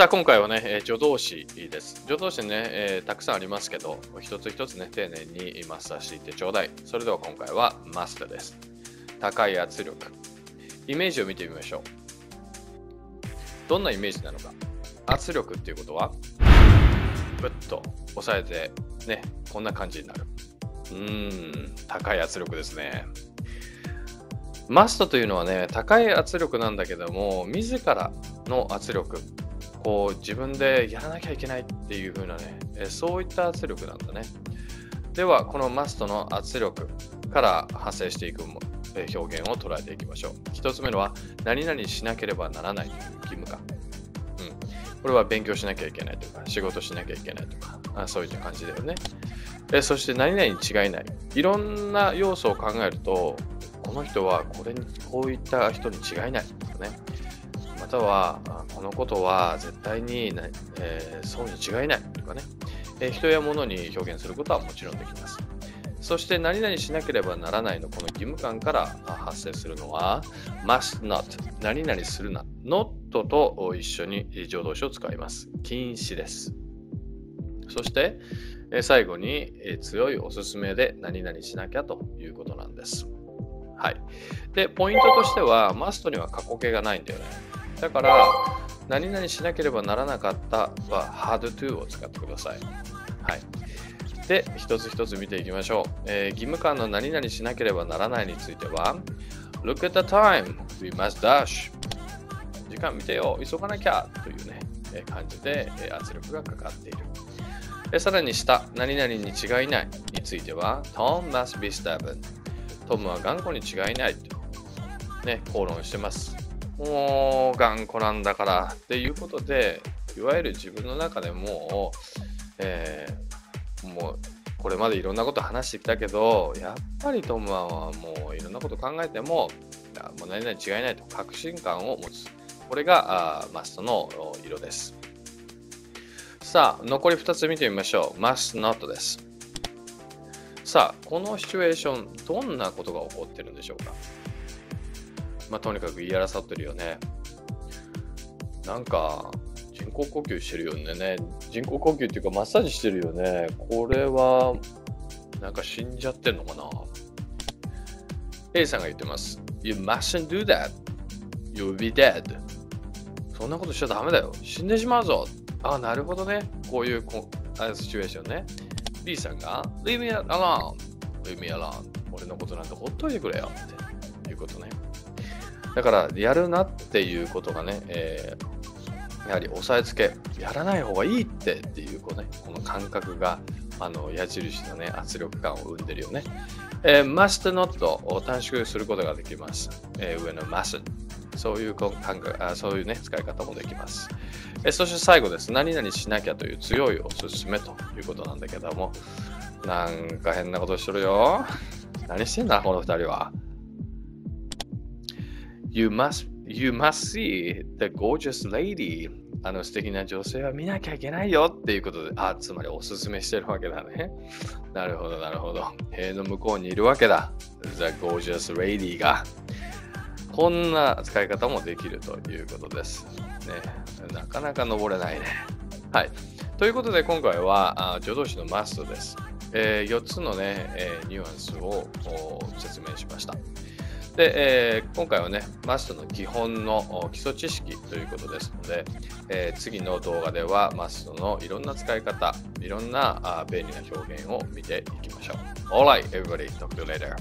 さあ今回はね、助動詞です。助動詞ね、たくさんありますけど、一つ一つね、丁寧にマスターしていってちょうだい。それでは今回は must です。高い圧力。イメージを見てみましょう。どんなイメージなのか。圧力っていうことは、ぶっと押さえて、ね、こんな感じになる。高い圧力ですね。must というのはね、高い圧力なんだけども、自らの圧力。こう自分でやらなきゃいけないっていう風なね、そういった圧力なんだね。ではこの must の圧力から派生していく表現を捉えていきましょう。一つ目のは何々しなければならないという義務感、これは勉強しなきゃいけないとか仕事しなきゃいけないとかそういった感じだよね。そして何々に違いない、いろんな要素を考えるとこの人はこういった人に違いないとかね、またはこのことは絶対に、そうに違いないとかね、人や物に表現することはもちろんできます。そして何々しなければならないのこの義務感から発生するのは must not 何々するな not と一緒に助動詞を使います。禁止です。そして最後に強いおすすめで何々しなきゃということなんです。はい、でポイントとしては must には過去形がないんだよね。だから、何々しなければならなかったは had to を使ってください。はい。で、一つ一つ見ていきましょう。義務感の何々しなければならないについては、Look at the time, we must dash. 時間見てよ、急がなきゃというね、感じで圧力がかかっている。さらに下、何々に違いないについては、Tom must be stubborn. トムは頑固に違いないと、ね、口論してます。もう頑固なんだからっていうことで、いわゆる自分の中でもう、これまでいろんなこと話してきたけど、やっぱりトムはもういろんなこと考えても、もう何々違いないと確信感を持つ。これがmustの色です。さあ、残り2つ見てみましょう。must not です。さあ、このシチュエーション、どんなことが起こってるんでしょうか。とにかく言い争ってるよね。なんか人工呼吸してるよね。人工呼吸っていうかマッサージしてるよね。これはなんか死んじゃってんのかな。 A さんが言ってます。 You mustn't do that. You'll be dead. そんなことしちゃダメだよ、死んでしまうぞ。あ、なるほどね。こういうシチュエーションね。 B さんが Leave me alone. Leave me alone. 俺のことなんてほっといてくれよっていうことね。だからやるなっていうことがね、やはり押さえつけ、やらない方がいいっていうこう、ね、この感覚が矢印の、ね、圧力感を生んでるよね。must not を短縮することができます。上の must そういうね、使い方もできます。そして最後です。何々しなきゃという強いおすすめということなんだけども、なんか変なことしとるよ。何してんだこの2人は。You must see the gorgeous lady. 素敵な女性は見なきゃいけないよっていうことで、つまりおすすめしてるわけだね。なるほど、なるほど。塀の向こうにいるわけだ。The gorgeous lady が。こんな使い方もできるということです。ね、なかなか登れないね。はい。ということで、今回は助動詞の must です。4つのね、ニュアンスを説明しました。で今回はね、must の基本の基礎知識ということですので、次の動画では must のいろんな使い方、いろんな便利な表現を見ていきましょう。Alright, everybody, talk to you later.